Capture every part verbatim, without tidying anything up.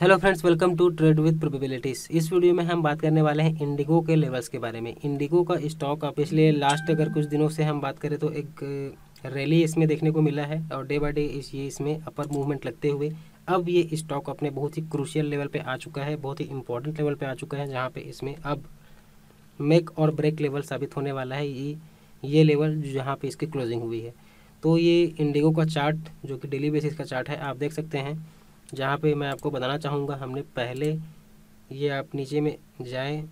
Hello friends, welcome to trade with probabilities. इस video में हम बात करने वाले हैं इंडिगो के लेवल्स के बारे में। इंडिगो का स्टॉक अब पिछले लास्ट अगर कुछ दिनों से हम बात करें तो एक रैली इसमें देखने को मिला है और डे बाय डे इस ये इसमें अपर मूवमेंट लगते हुए अब ये स्टॉक अपने बहुत ही क्रूशियल लेवल पे आ चुका है, बहुत ही इंपॉर्टेंट लेवल पर आ चुका है, जहाँ पर इसमें अब मेक और ब्रेक लेवल साबित होने वाला है। ये ये लेवल जहाँ पर इसकी क्लोजिंग हुई है, तो ये इंडिगो का चार्ट जो कि डेली बेसिस का चार्ट है आप देख सकते हैं, जहाँ पे मैं आपको बताना चाहूँगा हमने पहले ये आप नीचे में जाए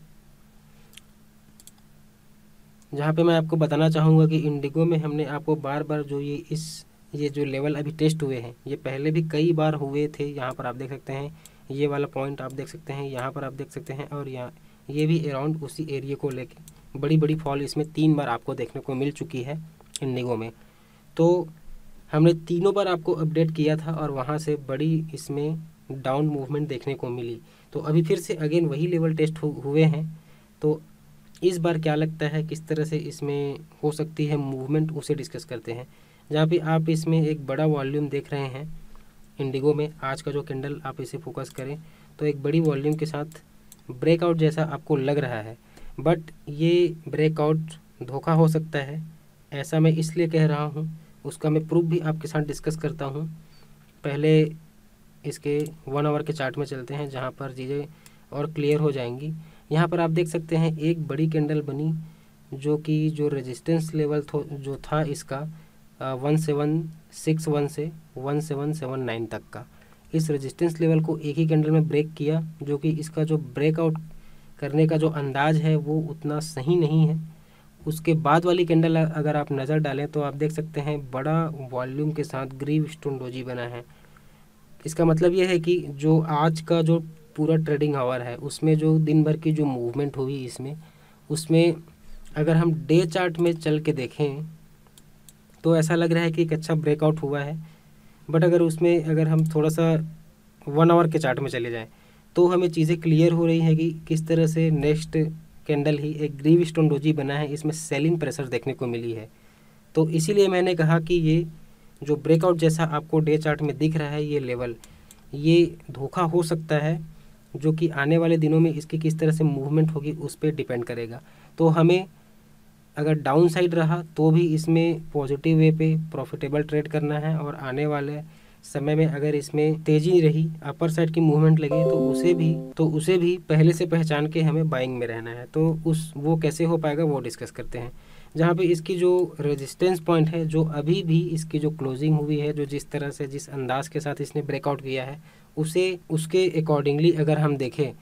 जहाँ पे मैं आपको बताना चाहूँगा कि इंडिगो में हमने आपको बार बार जो ये इस ये जो लेवल अभी टेस्ट हुए हैं ये पहले भी कई बार हुए थे। यहाँ पर आप देख सकते हैं ये वाला पॉइंट आप देख सकते हैं, यहाँ पर आप देख सकते हैं, और यहाँ ये भी अराउंड उसी एरिया को लेके बड़ी बड़ी फॉल इसमें तीन बार आपको देखने को मिल चुकी है इंडिगो में। तो हमने तीनों बार आपको अपडेट किया था और वहाँ से बड़ी इसमें डाउन मूवमेंट देखने को मिली। तो अभी फिर से अगेन वही लेवल टेस्ट हुए हैं, तो इस बार क्या लगता है किस तरह से इसमें हो सकती है मूवमेंट उसे डिस्कस करते हैं। जहाँ पे आप इसमें एक बड़ा वॉल्यूम देख रहे हैं इंडिगो में, आज का जो कैंडल आप इसे फोकस करें तो एक बड़ी वॉल्यूम के साथ ब्रेकआउट जैसा आपको लग रहा है, बट ये ब्रेकआउट धोखा हो सकता है, ऐसा मैं इसलिए कह रहा हूँ, उसका मैं प्रूफ भी आपके साथ डिस्कस करता हूं। पहले इसके वन आवर के चार्ट में चलते हैं जहां पर चीज़ें और क्लियर हो जाएंगी। यहां पर आप देख सकते हैं एक बड़ी कैंडल बनी जो कि जो रेजिस्टेंस लेवल जो था इसका वन सेवन सिक्स वन से वन सेवन सेवन नाइन तक का, इस रेजिस्टेंस लेवल को एक ही कैंडल में ब्रेक किया, जो कि इसका जो ब्रेकआउट करने का जो अंदाज है वो उतना सही नहीं है। उसके बाद वाली कैंडल अगर आप नज़र डालें तो आप देख सकते हैं बड़ा वॉल्यूम के साथ ग्रीव स्टोन डोजी बना है। इसका मतलब यह है कि जो आज का जो पूरा ट्रेडिंग आवर है उसमें जो दिन भर की जो मूवमेंट हुई इसमें उसमें अगर हम डे चार्ट में चल के देखें तो ऐसा लग रहा है कि एक अच्छा ब्रेकआउट हुआ है, बट अगर उसमें अगर हम थोड़ा सा वन आवर के चार्ट में चले जाएँ तो हमें चीज़ें क्लियर हो रही है कि किस तरह से नेक्स्ट कैंडल ही एक ग्रीव स्टोन डोजी बना है, इसमें सेलिंग प्रेशर देखने को मिली है। तो इसीलिए मैंने कहा कि ये जो ब्रेकआउट जैसा आपको डे चार्ट में दिख रहा है ये लेवल ये धोखा हो सकता है, जो कि आने वाले दिनों में इसकी किस तरह से मूवमेंट होगी उस पर डिपेंड करेगा। तो हमें अगर डाउन साइड रहा तो भी इसमें पॉजिटिव वे पे प्रॉफिटेबल ट्रेड करना है, और आने वाले समय में अगर इसमें तेज़ी रही अपर साइड की मूवमेंट लगी तो उसे भी तो उसे भी पहले से पहचान के हमें बाइंग में रहना है। तो उस वो कैसे हो पाएगा वो डिस्कस करते हैं। जहाँ पे इसकी जो रेजिस्टेंस पॉइंट है जो अभी भी इसकी जो क्लोजिंग हुई है, जो जिस तरह से जिस अंदाज के साथ इसने ब्रेकआउट किया है उसे उसके अकॉर्डिंगली अगर हम देखें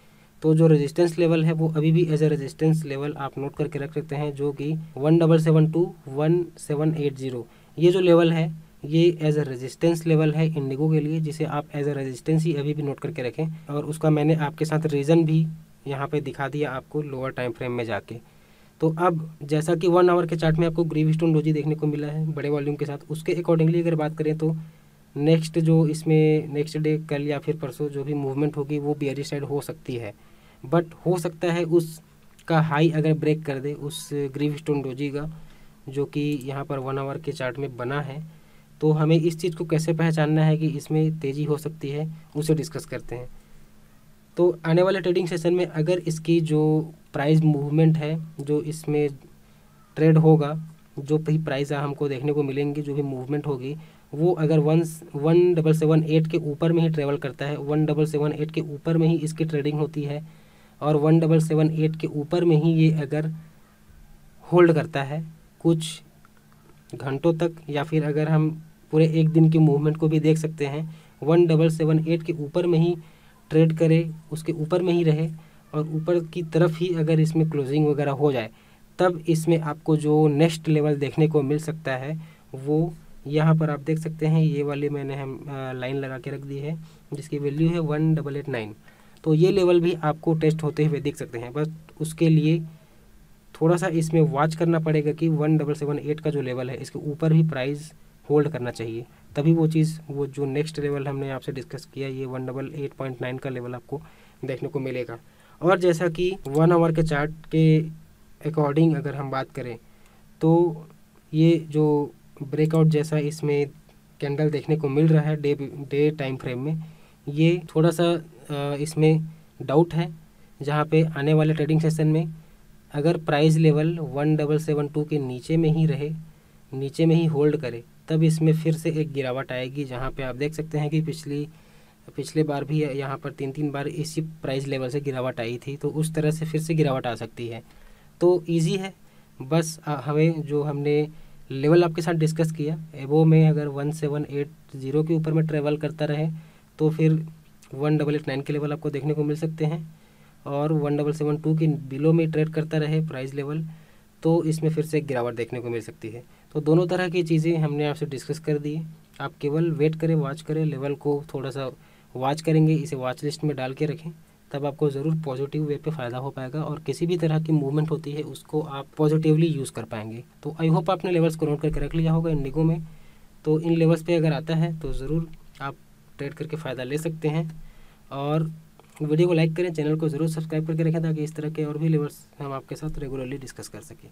तो जो रेजिस्टेंस लेवल है वो अभी भी एज ए रेजिस्टेंस लेवल आप नोट करके रख सकते हैं, जो कि one double seven two one seven eight zero ये जो लेवल है ये एज अ रेजिस्टेंस लेवल है इंडिगो के लिए, जिसे आप एज अ रेजिस्टेंस ही अभी भी नोट करके रखें। और उसका मैंने आपके साथ रीज़न भी यहाँ पे दिखा दिया आपको लोअर टाइम फ्रेम में जाके। तो अब जैसा कि वन आवर के चार्ट में आपको ग्रीव स्टोन डोजी देखने को मिला है बड़े वॉल्यूम के साथ, उसके अकॉर्डिंगली अगर बात करें तो नेक्स्ट जो इसमें नेक्स्ट डे कल या फिर परसों जो भी मूवमेंट होगी वो बेयरिश साइड हो सकती है, बट हो सकता है उसका हाई अगर ब्रेक कर दे उस ग्रीव स्टोन डोजी का जो कि यहाँ पर वन आवर के चार्ट में बना है। तो हमें इस चीज़ को कैसे पहचानना है कि इसमें तेज़ी हो सकती है उसे डिस्कस करते हैं। तो आने वाले ट्रेडिंग सेशन में अगर इसकी जो प्राइस मूवमेंट है, जो इसमें ट्रेड होगा, जो भी प्राइस हमको देखने को मिलेंगी, जो भी मूवमेंट होगी वो अगर one one double seven eight के ऊपर में ही ट्रेवल करता है, वन डबल सेवन एट के ऊपर में ही इसकी ट्रेडिंग होती है, और वन डबल सेवन एट के ऊपर में ही ये अगर होल्ड करता है कुछ घंटों तक, या फिर अगर हम पूरे एक दिन की मूवमेंट को भी देख सकते हैं, वन डबल सेवन एट के ऊपर में ही ट्रेड करे, उसके ऊपर में ही रहे और ऊपर की तरफ ही अगर इसमें क्लोजिंग वगैरह हो जाए तब इसमें आपको जो नेक्स्ट लेवल देखने को मिल सकता है वो यहाँ पर आप देख सकते हैं। ये वाले मैंने हम लाइन लगा के रख दी है जिसकी वैल्यू है वन डबल एट नाइन, तो ये लेवल भी आपको टेस्ट होते हुए देख सकते हैं, बस उसके लिए थोड़ा सा इसमें वॉच करना पड़ेगा कि वन डबल सेवन एट का जो लेवल है इसके ऊपर भी प्राइस होल्ड करना चाहिए, तभी वो चीज़ वो जो नेक्स्ट लेवल हमने आपसे डिस्कस किया ये one double eight point nine का लेवल आपको देखने को मिलेगा। और जैसा कि वन आवर के चार्ट के अकॉर्डिंग अगर हम बात करें तो ये जो ब्रेकआउट जैसा इसमें कैंडल देखने को मिल रहा है डे डे टाइम फ्रेम में, ये थोड़ा सा इसमें डाउट है, जहाँ पे आने वाले ट्रेडिंग सेशन में अगर price level one double seven two के नीचे में ही रहे, नीचे में ही होल्ड करे, तब इसमें फिर से एक गिरावट आएगी। जहाँ पे आप देख सकते हैं कि पिछली पिछले बार भी यहाँ पर तीन तीन बार इसी प्राइस लेवल से गिरावट आई थी, तो उस तरह से फिर से गिरावट आ सकती है। तो ईजी है, बस हमें जो हमने लेवल आपके साथ डिस्कस किया एबो में अगर वन सेवन एट ज़ीरो के ऊपर में ट्रेवल करता रहे तो फिर वन डबल एट नाइन के लेवल आपको देखने को मिल सकते हैं, और वन डबल सेवन टू के बिलो में ट्रेड करता रहे प्राइस लेवल तो इसमें फिर से गिरावट देखने को मिल सकती है। तो दोनों तरह की चीज़ें हमने आपसे डिस्कस कर दी। आप केवल वेट करें, वॉच करें, लेवल को थोड़ा सा वॉच करेंगे, इसे वॉच लिस्ट में डाल के रखें, तब आपको ज़रूर पॉजिटिव वे पे फ़ायदा हो पाएगा और किसी भी तरह की मूवमेंट होती है उसको आप पॉजिटिवली यूज़ कर पाएंगे। तो आई होप आपने लेवल्स को नोट करके रख लिया होगा इंडिगो में। तो इन लेवल्स पे अगर आता है तो ज़रूर आप ट्रेड करके फ़ायदा ले सकते हैं, और वीडियो को लाइक करें, चैनल को ज़रूर सब्सक्राइब करके रखें ताकि इस तरह के और भी लेवल्स हम आपके साथ रेगुलरली डिस्कस कर सकें।